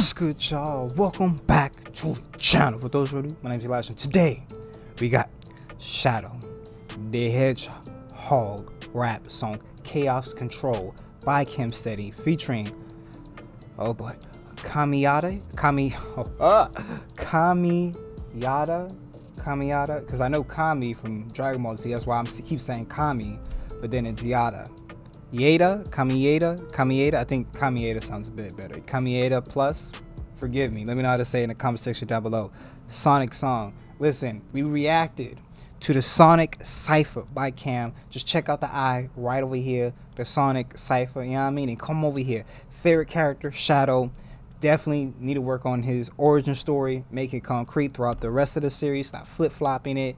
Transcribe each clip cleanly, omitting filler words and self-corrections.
What's good, y'all? Welcome back to the channel. For those who are new, my name is Elijah. Today, we got Shadow the Hedgehog rap song Chaos Control by Cam Steady featuring, oh boy, Kamiyada, because I know Kami from Dragon Ball Z, that's why I keep saying Kami, but then it's Yada. Kamiyada. I think Kamiyada sounds a bit better. Kamiyada Plus. Forgive me. Let me know how to say it in the comment section down below. Sonic song. Listen, we reacted to the Sonic Cypher by Cam. Just check out the eye right over here. The Sonic Cypher. You know what I mean? And come over here. Favorite character, Shadow. Definitely need to work on his origin story. Make it concrete throughout the rest of the series. Stop flip-flopping it.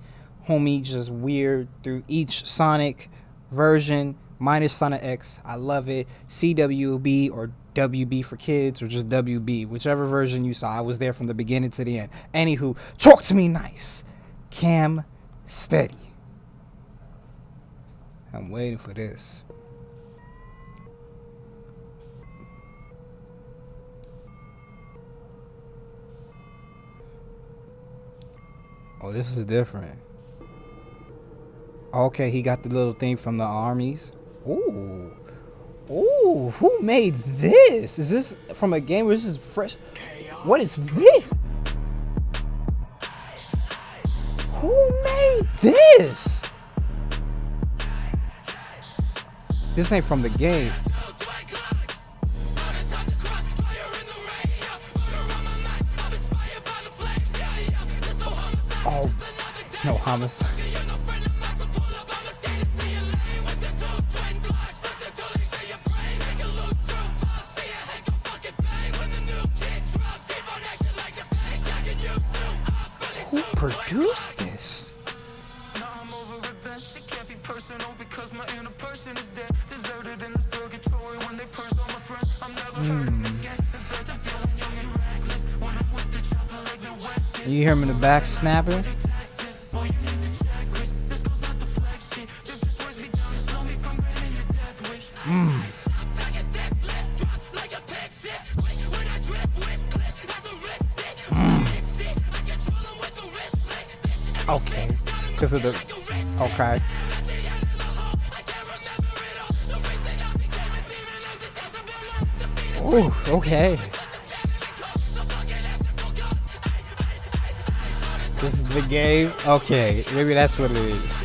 Homie just weird through each Sonic version. Minus Sonic X, I love it. CWB or WB for kids, or just WB, whichever version you saw. I was there from the beginning to the end. Anywho, talk to me nice. Cam Steady. I'm waiting for this. Oh, this is different. Okay, he got the little thing from the armies. Ooh, ooh! Who made this? Is this from a game? Or is this fresh? Chaos. What is this? Who made this? This ain't from the game. Oh, no homicide. Produce this. Now I'm over revenge. It can't be personal because my inner person is dead. Deserted in this purgatory when they purge all my friends. I'm never hurting again. In fact, I'm feeling young and reckless. When I'm with the chopper like the West. You hear him in the back snapping? Boy, you need to check this. This goes out the flag shit. This just weighs me down and slow me from granting your death wish. Okay, because of the okay. Oh, okay. This is the game. Okay, maybe that's what it is.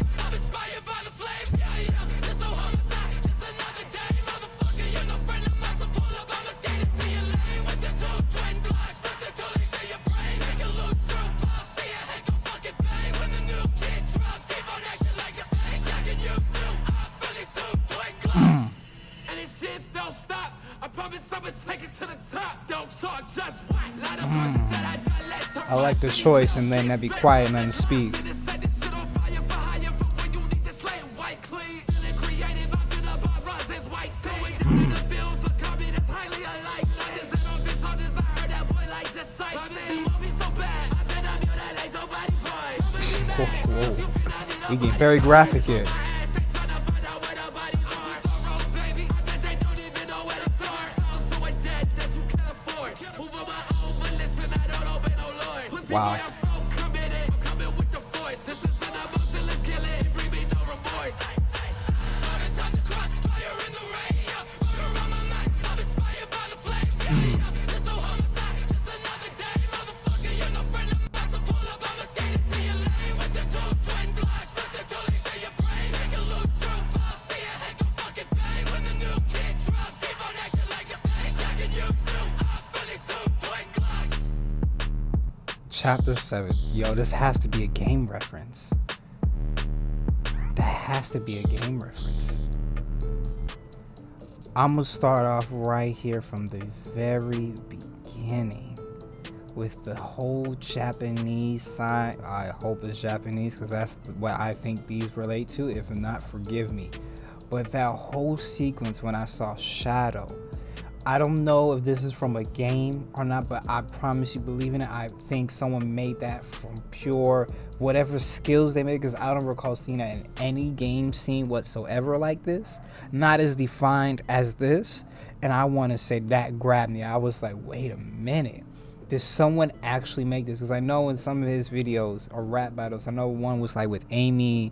I like the choice, and then that be quiet and then speak. Whoa. We get very graphic here. Wow. Chapter 7. Yo, this has to be a game reference. That has to be a game reference. I'm gonna start off right here from the very beginning with the whole Japanese sign. I hope it's Japanese because that's what I think these relate to. If not, forgive me. But that whole sequence when I saw Shadow, I don't know if this is from a game or not, but I promise you, believe in it. I think someone made that from pure whatever skills they made, because I don't recall seeing that in any game scene whatsoever like this. Not as defined as this. And I want to say that grabbed me. I was like, wait a minute, did someone actually make this? Because I know in some of his videos or rap battles, I know one was like with Amy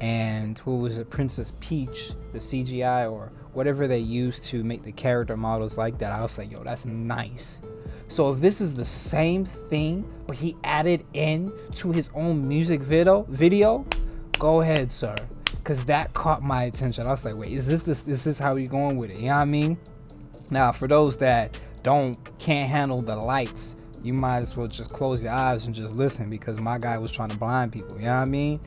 and who was it, Princess Peach, the CGI or whatever they used to make the character models like that. I was like, yo, that's nice. So if this is the same thing, but he added in to his own music video, go ahead, sir. Because that caught my attention. I was like, wait, is this how you're going with it? You know what I mean? Now, for those that can't handle the lights, you might as well just close your eyes and just listen, because my guy was trying to blind people. You know what I mean?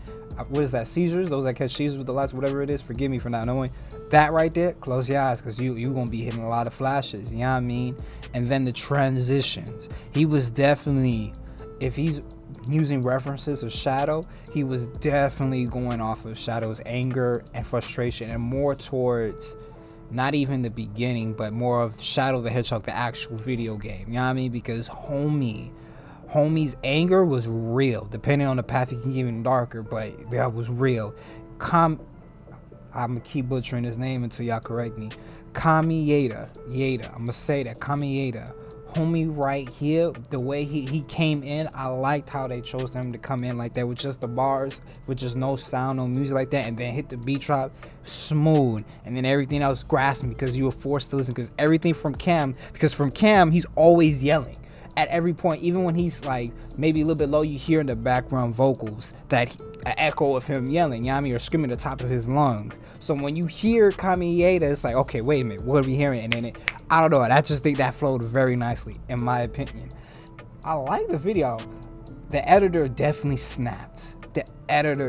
What is that, seizures? Those that catch seizures with the lights, whatever it is, forgive me for not knowing. That right there, close your eyes, because you're going to be hitting a lot of flashes. You know what I mean? And then the transitions. He was definitely, if he's using references of Shadow, he was definitely going off of Shadow's anger and frustration, and more towards not even the beginning, but more of Shadow the Hedgehog, the actual video game. You know what I mean? Because homie's anger was real. Depending on the path, it can get even darker, but that was real. I'm gonna keep butchering his name until y'all correct me. Kamiyada. I'm gonna say that, Kamiyada. Homie right here, the way he came in, I liked how they chose him to come in like that, with just the bars, with just no sound, no music like that, and then hit the beat drop, smooth, and then everything else grasped me, because you were forced to listen, because everything from Cam, he's always yelling at every point. Even when he's like maybe a little bit low, you hear in the background vocals that an echo of him yelling, you know what I mean, or screaming at the top of his lungs. So when you hear Kamiyada, it's like, okay, wait a minute, what are we hearing? And then I don't know, I just think that flowed very nicely, in my opinion. I like the video. The editor definitely snapped. On this, you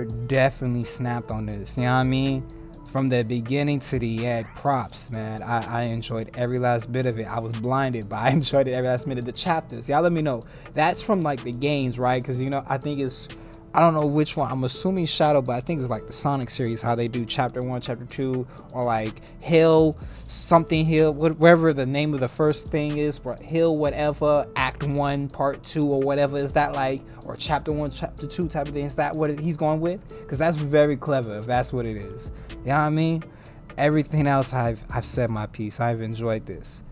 know what I mean? From the beginning to the end, props, man. I enjoyed every last bit of it. I was blinded, but I enjoyed it every last minute. The chapters, y'all let me know. That's from like the games, right? Because, you know, I think it's, I don't know which one. I'm assuming Shadow, but I think it's like the Sonic series, how they do chapter 1, chapter 2, or like Hill, something Hill, whatever the name of the first thing is, for Hill, whatever, act 1, part 2, or whatever. Is that like, or chapter 1, chapter 2 type of thing? Is that what he's going with? Because that's very clever if that's what it is. You know what I mean? Everything else, I've said my piece. I've enjoyed this.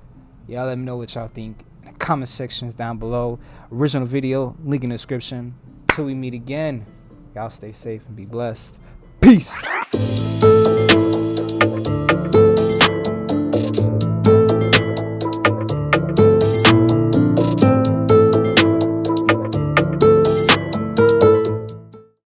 Y'all let me know what y'all think in the comment sections down below. Original video, link in the description. Until we meet again, y'all stay safe and be blessed. Peace.